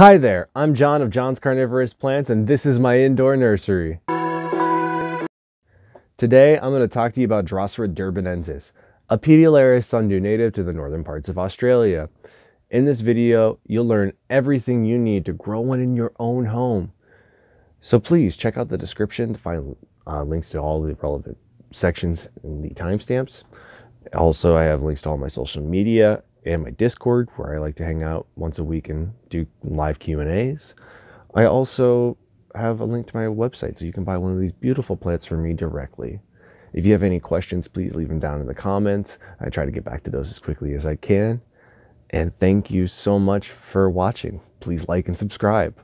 Hi there, I'm John of John's Carnivorous Plants, and this is my indoor nursery. Today, I'm going to talk to you about Drosera durbanensis, a Petiolaris sundew native to the northern parts of Australia. In this video, you'll learn everything you need to grow one in your own home. So please check out the description to find links to all the relevant sections and the timestamps. Also, I have links to all my social media and my Discord, where I like to hang out once a week and do live Q&As. I also have a link to my website, so you can buy one of these beautiful plants from me directly. If you have any questions, please leave them down in the comments. I try to get back to those as quickly as I can. And thank you so much for watching. Please like and subscribe.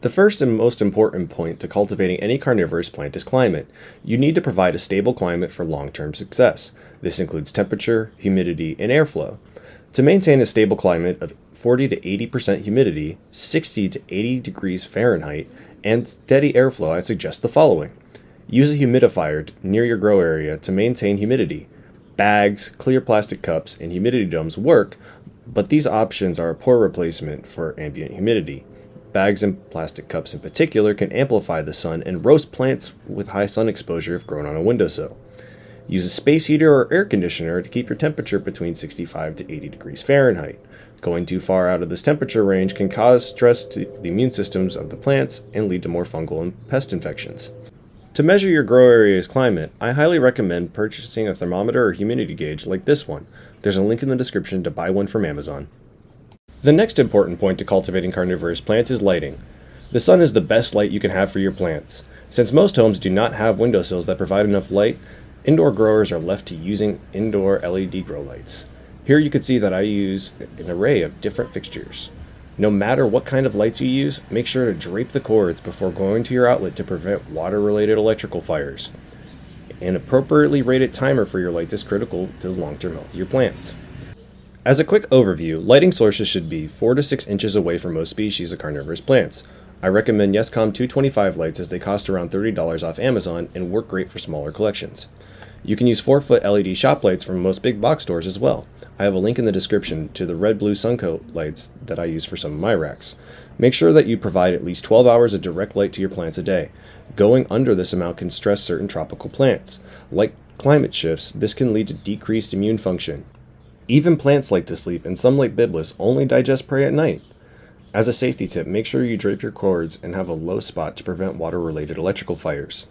The first and most important point to cultivating any carnivorous plant is climate. You need to provide a stable climate for long-term success. This includes temperature, humidity, and airflow. To maintain a stable climate of 40 to 80% humidity, 60 to 80 degrees Fahrenheit, and steady airflow, I suggest the following. Use a humidifier near your grow area to maintain humidity. Bags, clear plastic cups, and humidity domes work, but these options are a poor replacement for ambient humidity. Bags and plastic cups in particular can amplify the sun and roast plants with high sun exposure if grown on a windowsill. Use a space heater or air conditioner to keep your temperature between 65 to 80 degrees Fahrenheit. Going too far out of this temperature range can cause stress to the immune systems of the plants and lead to more fungal and pest infections. To measure your grow area's climate, I highly recommend purchasing a thermometer or humidity gauge like this one. There's a link in the description to buy one from Amazon. The next important point to cultivating carnivorous plants is lighting. The sun is the best light you can have for your plants. Since most homes do not have windowsills that provide enough light, indoor growers are left to using indoor LED grow lights. Here you can see that I use an array of different fixtures. No matter what kind of lights you use, make sure to drape the cords before going to your outlet to prevent water-related electrical fires. An appropriately rated timer for your lights is critical to the long-term health of your plants. As a quick overview, lighting sources should be 4 to 6 inches away from most species of carnivorous plants. I recommend Yescom 225 lights as they cost around $30 off Amazon and work great for smaller collections. You can use 4-foot LED shop lights from most big box stores as well. I have a link in the description to the red-blue suncoat lights that I use for some of my racks. Make sure that you provide at least 12 hours of direct light to your plants a day. Going under this amount can stress certain tropical plants. Like climate shifts, this can lead to decreased immune function. Even plants like to sleep, and some like Biblis only digest prey at night. As a safety tip, make sure you drape your cords and have a low spot to prevent water-related electrical fires.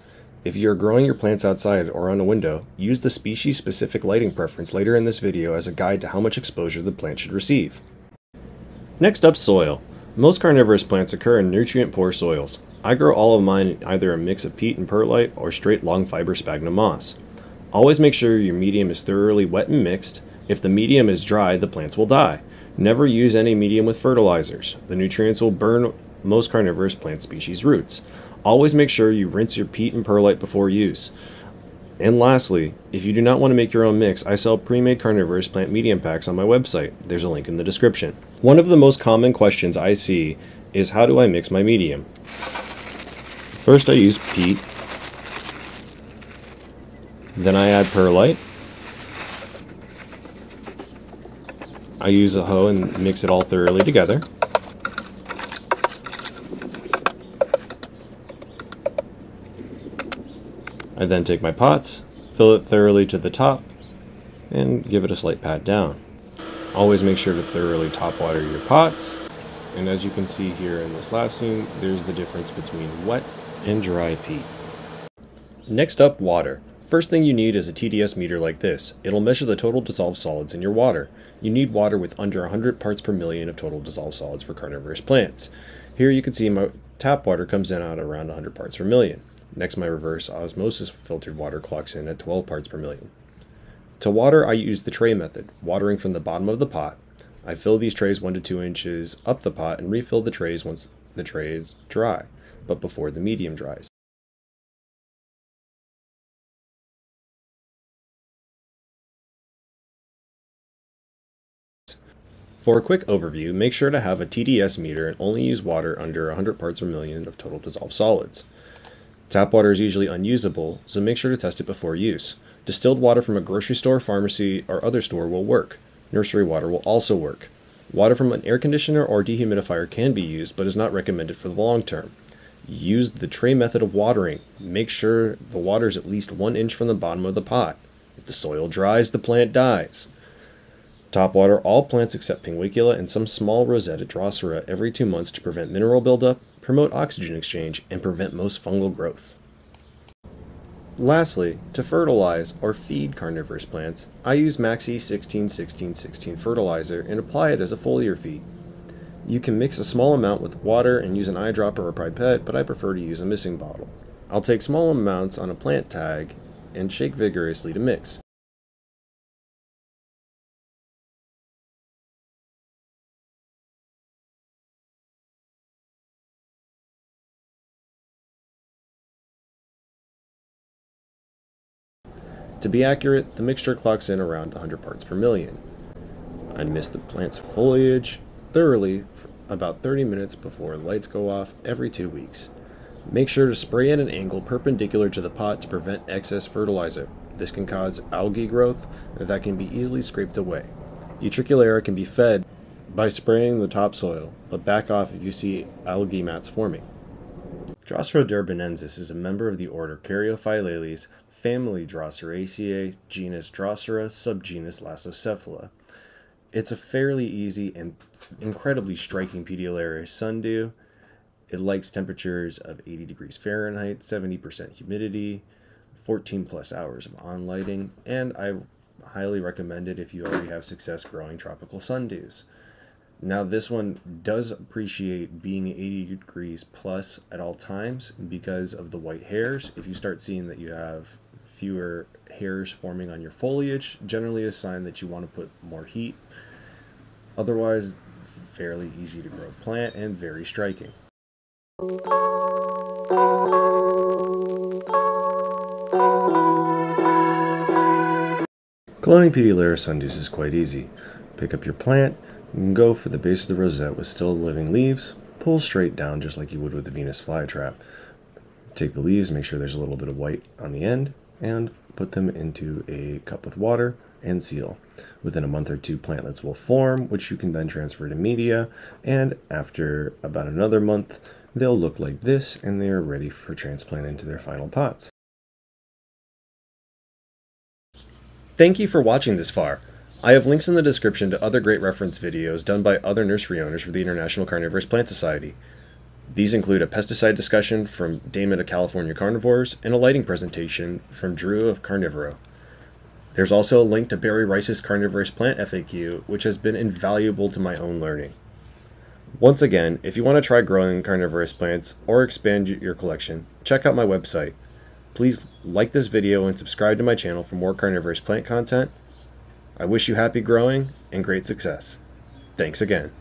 If you are growing your plants outside or on a window, use the species-specific lighting preference later in this video as a guide to how much exposure the plant should receive. Next up, soil. Most carnivorous plants occur in nutrient-poor soils. I grow all of mine in either a mix of peat and perlite or straight long-fiber sphagnum moss. Always make sure your medium is thoroughly wet and mixed. If the medium is dry, the plants will die. Never use any medium with fertilizers. The nutrients will burn most carnivorous plant species' roots. Always make sure you rinse your peat and perlite before use. And lastly, if you do not want to make your own mix, I sell pre-made carnivorous plant medium packs on my website. There's a link in the description. One of the most common questions I see is, how do I mix my medium? First I use peat, then I add perlite. I use a hoe and mix it all thoroughly together. I then take my pots, fill it thoroughly to the top, and give it a slight pat down. Always make sure to thoroughly top water your pots. And as you can see here in this last scene, there's the difference between wet and dry peat. Next up, water. First thing you need is a TDS meter like this. It'll measure the total dissolved solids in your water. You need water with under 100 parts per million of total dissolved solids for carnivorous plants. Here you can see my tap water comes in at around 100 parts per million. Next, my reverse osmosis filtered water clocks in at 12 parts per million. To water, I use the tray method, watering from the bottom of the pot. I fill these trays 1 to 2 inches up the pot and refill the trays once the tray is dry, but before the medium dries. For a quick overview, make sure to have a TDS meter and only use water under 100 parts per million of total dissolved solids. Tap water is usually unusable, so make sure to test it before use. Distilled water from a grocery store, pharmacy, or other store will work. Nursery water will also work. Water from an air conditioner or dehumidifier can be used, but is not recommended for the long term. Use the tray method of watering. Make sure the water is at least 1 inch from the bottom of the pot. If the soil dries, the plant dies. Top water all plants except pinguicula and some small rosette Drosera every 2 months to prevent mineral buildup, promote oxygen exchange, and prevent most fungal growth. Lastly, to fertilize or feed carnivorous plants, I use Maxi 16-16-16 fertilizer and apply it as a foliar feed. You can mix a small amount with water and use an eyedropper or pipette, but I prefer to use a mixing bottle. I'll take small amounts on a plant tag and shake vigorously to mix. To be accurate, the mixture clocks in around 100 parts per million. I mist the plant's foliage thoroughly for about 30 minutes before lights go off every 2 weeks. Make sure to spray at an angle perpendicular to the pot to prevent excess fertilizer. This can cause algae growth that can be easily scraped away. Utricularia can be fed by spraying the topsoil, but back off if you see algae mats forming. Drosera durbanensis is a member of the order Caryophyllales, family Droseraceae, genus Drosera, subgenus Lasiocephala. It's a fairly easy and incredibly striking petiolaris sundew. It likes temperatures of 80 degrees Fahrenheit, 70% humidity, 14 plus hours of on-lighting, and I highly recommend it if you already have success growing tropical sundews. Now this one does appreciate being 80 degrees plus at all times because of the white hairs. If you start seeing that you have fewer hairs forming on your foliage, generally a sign that you want to put more heat. Otherwise, fairly easy to grow plant and very striking. Cloning petiolaris sundews is quite easy. Pick up your plant and go for the base of the rosette with still living leaves. Pull straight down just like you would with the Venus flytrap. Take the leaves, make sure there's a little bit of white on the end, and put them into a cup with water and seal. Within a month or two, plantlets will form, which you can then transfer to media, and after about another month, they'll look like this, and they are ready for transplant into their final pots. Thank you for watching this far. I have links in the description to other great reference videos done by other nursery owners for the International Carnivorous Plant Society. These include a pesticide discussion from Damon of California Carnivores and a lighting presentation from Drew of Carnivoro. There's also a link to Barry Rice's Carnivorous Plant FAQ, which has been invaluable to my own learning. Once again, if you want to try growing carnivorous plants or expand your collection, check out my website. Please like this video and subscribe to my channel for more carnivorous plant content. I wish you happy growing and great success. Thanks again.